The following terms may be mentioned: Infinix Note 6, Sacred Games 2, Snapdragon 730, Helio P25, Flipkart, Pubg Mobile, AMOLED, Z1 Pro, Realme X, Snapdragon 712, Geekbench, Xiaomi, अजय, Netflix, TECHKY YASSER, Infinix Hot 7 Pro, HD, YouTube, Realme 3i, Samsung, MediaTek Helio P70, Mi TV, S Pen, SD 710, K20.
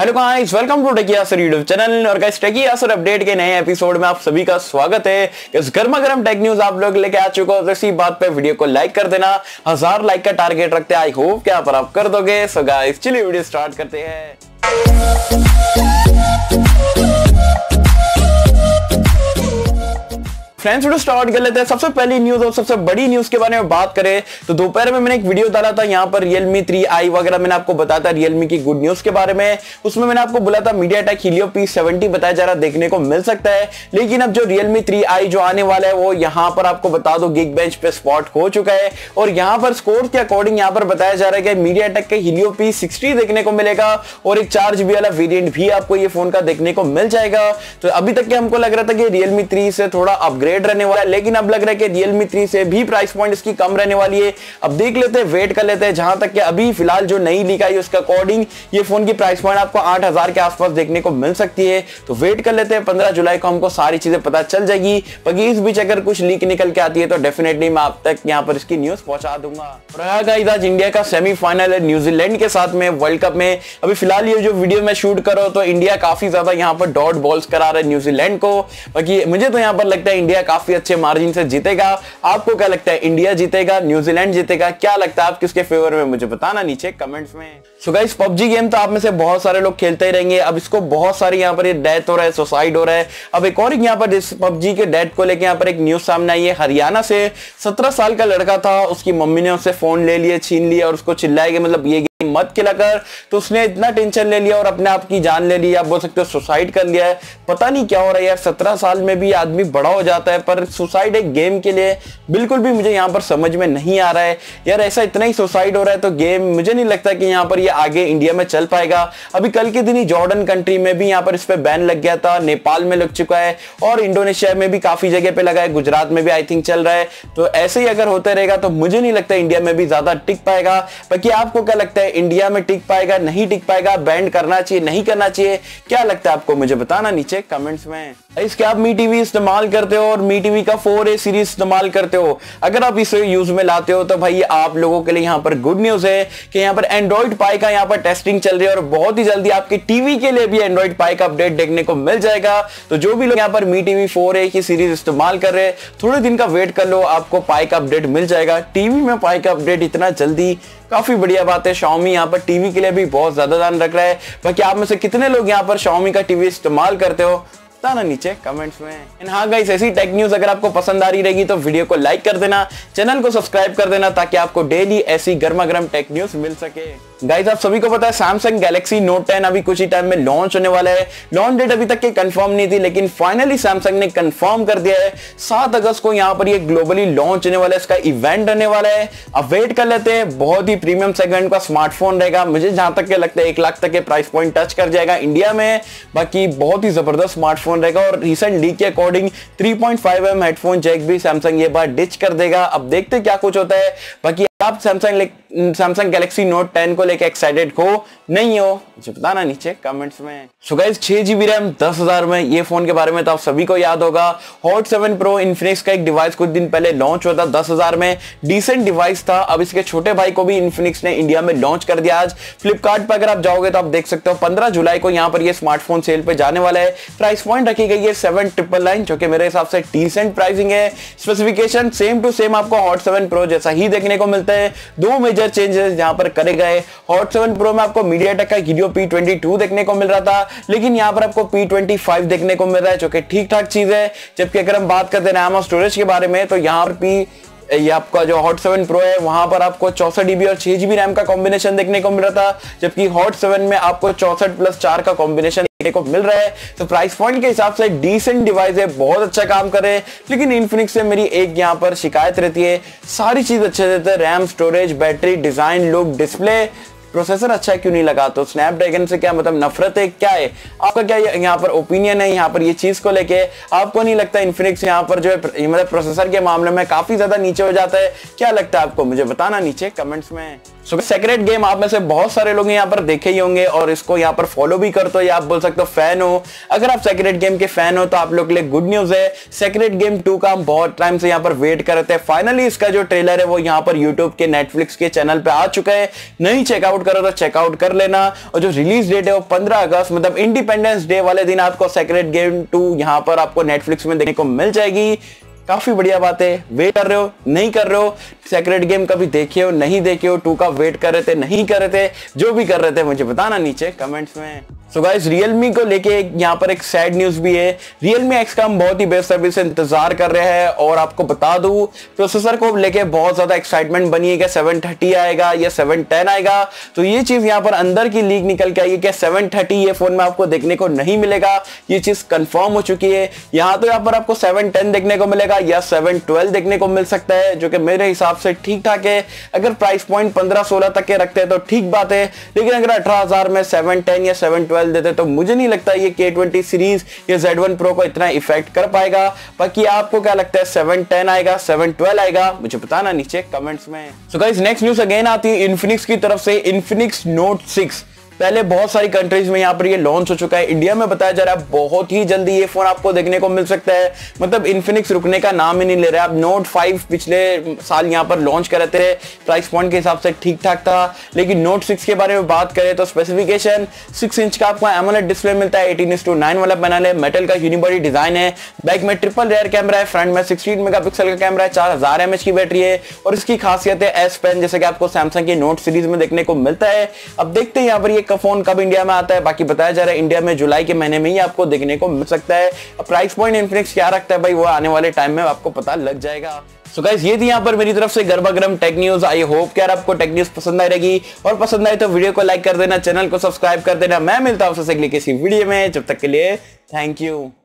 Hello guys, welcome to Techy यासर YouTube channel. और guys, Techy यासर update के नए episode में आप सभी का स्वागत है। इस गर्मा गर्म टेक न्यूज आप लोग लेके आ चुके हो, तो इसी बात पे वीडियो को लाइक कर देना। 1000 लाइक का टारगेट रखते हैं, आई होप कि आप कर दोगे। सो गाइस, चलिए वीडियो स्टार्ट करते हैं। फ्रेंड्स, वीडियो स्टार्ट कर लेते हैं। सबसे पहली न्यूज और सबसे बड़ी न्यूज के बारे में बात करें तो दोपहर में मैंने एक वीडियो डाला था, यहाँ पर Realme 3i वगैरह मैंने आपको बताया था Realme की गुड न्यूज के बारे में। उसमें मैंने आपको बोला था MediaTek Helio P70 बताया जा रहा देखने को मिल सकता है, लेकिन अब जो Realme 3i जो आने वाला है वो यहाँ पर आपको बता दो Geekbench पे स्पॉट हो चुका है। और यहाँ पर स्कोर के अकॉर्डिंग यहाँ पर बताया जा रहा है कि MediaTek के Helio P60 देखने को मिलेगा और एक 4GB वाला वेरियंट भी आपको ये फोन का देखने को मिल जाएगा। तो अभी तक हमको लग रहा था कि Realme 3 से थोड़ा अपग्रेड रहने वाला है, लेकिन अब लग रहा है कि Realme 3 से भी प्राइस पॉइंट इसकी कम रहने वाली है। अब देख लेते हैं, वेट कर लेते हैं। जहां तक कि अभी फिलहाल जो नई लीक आई उसके अकॉर्डिंग ये फोन की प्राइस पॉइंट आपको 8000 के आसपास देखने को मिल सकती है। तो वेट कर लेते हैं, 15 जुलाई को हमको सारी चीजें पता चल जाएगी। बाकी इस बीच अगर कुछ लीक निकल के आती है तो डेफिनेटली मैं आप तक यहाँ पर इसकी न्यूज पहुंचा दूंगा। आज इंडिया का सेमीफाइनल है न्यूजीलैंड के साथ में वर्ल्ड कप में। अभी फिलहाल ये जो वीडियो में शूट करो तो इंडिया काफी ज्यादा यहाँ पर डॉट बॉल्स करा रहा है न्यूजीलैंड को। बाकी मुझे तो यहाँ पर लगता है इंडिया काफी अच्छे मार्जिन से जीतेगा। आपको क्या लगता है, इंडिया जीतेगा, न्यूजीलैंड जीतेगा? क्या लगता है आप किसके फेवर में, मुझे बताना नीचे कमेंट्स में। सो गाइस, पबजी गेम तो आप में से बहुत सारे लोग खेलते ही रहेंगे। अब इसको बहुत सारे यहाँ पर ये डेथ हो रहा है, सुसाइड हो रहा है। अब एक और यहाँ पर पबजी के डेथ को लेकर यहाँ पर एक न्यूज सामने आई है। हरियाणा से 17 साल का लड़का था, उसकी मम्मी ने उससे फोन ले लिया, छीन लिया और उसको चिल्लाएगी मतलब ये मत खिलाकर। तो उसने इतना टेंशन ले लिया और अपने आप की जान ले ली, आप बोल सकते हो सुसाइड कर लिया है। पता नहीं क्या हो रहा है यार, 17 साल में भी आदमी बड़ा हो जाता है, पर सुसाइड एक गेम के लिए बिल्कुल भी मुझे यहाँ पर समझ में नहीं आ रहा है यार। ऐसा इतना ही सुसाइड हो रहा है तो गेम मुझे नहीं लगता कि यहाँ पर ये आगे इंडिया में चल पाएगा। अभी कल के दिन ही जॉर्डन कंट्री में भी यहाँ पर इस पर बैन लग गया था, नेपाल में लग चुका है और इंडोनेशिया में भी काफी जगह पे लगा है, गुजरात में भी आई थिंक चल रहा है। तो ऐसे ही अगर होता रहेगा तो मुझे नहीं लगता इंडिया में भी ज्यादा टिक पाएगा। बाकी आपको क्या लगता है, इंडिया में टिक पाएगा नहीं टिक पाएगा, बैंड करना चाहिए नहीं करना चाहिए? क्या लगता है आपको, मुझे बताना नीचे कमेंट्स में। इसके आप मी टीवी इस्तेमाल करते हो और मी टीवी का 4A सीरीज इस्तेमाल करते हो, अगर आप इसे यूज में लाते हो तो भाई आप लोगों के लिए यहाँ पर गुड न्यूज है कि यहाँ पर एंड्रॉइड पाई का यहाँ पर टेस्टिंग चल रही है और बहुत ही जल्दी आपके टीवी के लिए भी एंड्रॉइड पाई का अपडेट देखने को मिल जाएगा। तो जो भी लोग यहाँ पर मी टीवी 4A की सीरीज इस्तेमाल कर रहे हैं, थोड़े दिन का वेट कर लो, आपको पाई का अपडेट मिल जाएगा। टीवी में पाई का अपडेट इतना जल्दी, काफी बढ़िया बात है। Xiaomi यहाँ पर टीवी के लिए भी बहुत ज्यादा ध्यान रख रहा है। बाकी आप में से कितने लोग यहाँ पर Xiaomi का टीवी इस्तेमाल करते हो, बताना नीचे कमेंट्स में। एंड हाँ गाइस, ऐसी टेक न्यूज अगर आपको पसंद आ रही रहेगी तो वीडियो को लाइक कर देना, चैनल को सब्सक्राइब कर देना, ताकि आपको डेली ऐसी गर्मा गर्म टेक न्यूज मिल सके। गाइस, आप सभी को पता है Samsung Galaxy Note 10 अभी कुछ ही टाइम में लॉन्च होने वाला है। लॉन्च डेट अभी तक के कंफर्म नहीं थी, लेकिन फाइनली Samsung ने कंफर्म कर दिया है 7 अगस्त को यहाँ पर ये ग्लोबली लॉन्च होने वाला है, इसका इवेंट होने वाला है। अब वेट कर लेते हैं, बहुत ही प्रीमियम सेगमेंट का स्मार्टफोन रहेगा। मुझे जहां तक के लगता है 1 लाख तक के प्राइस पॉइंट टच कर जाएगा इंडिया में। बाकी बहुत ही जबरदस्त स्मार्टफोन रहेगा और रिसेंट लीक के अकॉर्डिंग 3.5mm हेडफोन जैक भी Samsung ये बार डिच कर देगा। अब देखते हैं क्या कुछ होता है। बाकी आप Samsung Galaxy Note 10 को लेकर एक्साइटेड हो नहीं हो, मुझे बताना नीचे कमेंट्स में। सो गाइस, 6GB रैम 10,000 में ये फोन के बारे में तो आप सभी को याद होगा। Hot 7 Pro Infinix का एक डिवाइस कुछ दिन पहले लॉन्च हुआ था 10,000 में, डिसेंट डिवाइस था। अब इसके छोटे भाई को भी Infinix ने इंडिया में लॉन्च कर दिया। आज फ्लिपकार्ट पर अगर आप जाओगे तो आप देख सकते हो 15 जुलाई को यहाँ पर ये स्मार्टफोन सेल पे जाने वाला है। प्राइस पॉइंट रखी गई है 7,999, जो कि मेरे हिसाब से डिसेंट प्राइसिंग है। स्पेसिफिकेशन सेम टू सेम आपको Hot 7 Pro जैसा ही देखने को मिलता है। दो मेजर चेंजेस यहाँ पर करे गए। Hot 7 Pro में आपको MediaTek का Helio P22 देखने को मिल रहा था, लेकिन यहाँ पर आपको P25 देखने को मिल रहा है, जो कि ठीक ठाक चीज है। जबकि अगर हम बात करते हैं रैम और स्टोरेज के बारे में तो यहाँ पर ये आपका जो Hot 7 Pro है वहां पर आपको 64GB और 6GB रैम का कॉम्बिनेशन देखने को मिल रहा था, जबकि Hot 7 में आपको 64+4 का कॉम्बिनेशन देखने को मिल रहा है। तो प्राइस पॉइंट के हिसाब से डिसेंट डिवाइस है, बहुत अच्छा काम करे। लेकिन Infinix से मेरी एक यहाँ पर शिकायत रहती है, सारी चीज अच्छे देते हैं, RAM, storage, battery, design, look, display, processor अच्छा क्यों नहीं लगा? तो स्नैपड्रैगन से क्या मतलब नफरत है, क्या है आपका, क्या यहाँ पर ओपिनियन है यहाँ पर ये चीज को लेके? आपको नहीं लगता Infinix यहाँ पर जो है मतलब प्रोसेसर के मामले में काफी ज्यादा नीचे हो जाता है? क्या लगता है आपको, मुझे बताना नीचे कमेंट्स में। सो सेक्रेड गेम आप में से बहुत सारे लोग यहाँ पर देखे ही होंगे और इसको यहाँ पर फॉलो भी करते हो या आप बोल सकते हो फैन हो। अगर आप सेक्रेड गेम के फैन हो तो आप लोग के लिए गुड न्यूज है, सेक्रेड गेम 2 का हम बहुत टाइम से यहाँ पर वेट करते हैं। फाइनली इसका जो ट्रेलर है वो यहाँ पर यूट्यूब के नेटफ्लिक्स के चैनल पे आ चुका है, नहीं चेकआउट करो तो चेकआउट कर लेना। और जो रिलीज डेट है वो 15 अगस्त मतलब इंडिपेंडेंस डे वाले दिन आपको सेक्रेड गेम 2 यहाँ पर आपको नेटफ्लिक्स में देखने को मिल जाएगी। काफी बढ़िया बात है। वेट कर रहे हो नहीं कर रहे हो, सेक्रेड गेम कभी देखे हो नहीं देखे हो, 2 का वेट कर रहे थे नहीं कर रहे थे, जो भी कर रहे थे मुझे बताना नीचे कमेंट्स में। सो गाइस Realme को लेके यहाँ पर एक सैड न्यूज भी है। Realme X का हम बहुत ही बेसब्री से इंतजार कर रहे हैं और आपको बता दूं प्रोसेसर को लेके बहुत ज्यादा एक्साइटमेंट बनी है कि 730 आएगा या 710 आएगा। तो ये चीज यहाँ पर अंदर की लीक निकल के आई है कि 730 ये फोन में आपको देखने को नहीं मिलेगा, ये चीज कंफर्म हो चुकी है। यहाँ तो यहाँ पर आपको 710 देखने को मिलेगा या 712 देखने को मिल सकता है, जो कि मेरे हिसाब से ठीक ठाक है। अगर प्राइस पॉइंट 15-16 तक के रखते हैं तो ठीक बात है, लेकिन अगर 18,000 में 710 या 712 देते तो मुझे नहीं लगता ये K20 सीरीज या Z1 Pro को इतना इफेक्ट कर पाएगा। बाकी आपको क्या लगता है 710 आएगा 712 आएगा मुझे बताना नीचे कमेंट्स में। So guys next news again आती है इन्फिनिक्स की तरफ से। इन्फिनिक्स Note 6 पहले बहुत सारी कंट्रीज में यहाँ पर ये लॉन्च हो चुका है, इंडिया में बताया जा रहा है बहुत ही जल्दी ये फोन आपको देखने को मिल सकता है। मतलब इन्फिनिक्स रुकने का नाम ही नहीं ले रहा है। आप नोट 5 पिछले साल यहाँ पर लॉन्च कर रहे थे, प्राइस पॉइंट के हिसाब से ठीक ठाक था, लेकिन नोट 6 के बारे में बात करें तो स्पेसिफिकेशन 6 इंच का आपको AMOLED डिस्प्ले मिलता है, 18:9 वाला पैनल है, मेटल का यूनिबॉडी डिजाइन है, बैक में ट्रिपल रेयर कैमरा है, फ्रंट में 16 मेगापिक्सल का कैमरा है, 4000 mAh की बैटरी है और इसकी खासियत है S Pen, जैसे कि आपको सैमसंग की नोट सीरीज में देखने को मिलता है। अब देखते हैं यहाँ पर का फोन कब इंडिया में आता है। बाकी बताया जा रहा है इंडिया में जुलाई के महीने में ही आपको देखने को मिल सकता है। प्राइस पॉइंट इन्फिनिक्स क्या रखता है भाई वो आने वाले टाइम में आपको पता लग जाएगा। सो गाइस ये थी यहाँ पर मेरी तरफ से गर्मागर्म टेक न्यूज। आई होप कि यार आपको टेक न्यूज पसंद आएगी और पसंद आए तो वीडियो को लाइक कर देना, चैनल को सब्सक्राइब कर देना। मैं मिलता हूं आपसे अगली किसी वीडियो में, जब तक के लिए थैंक यू।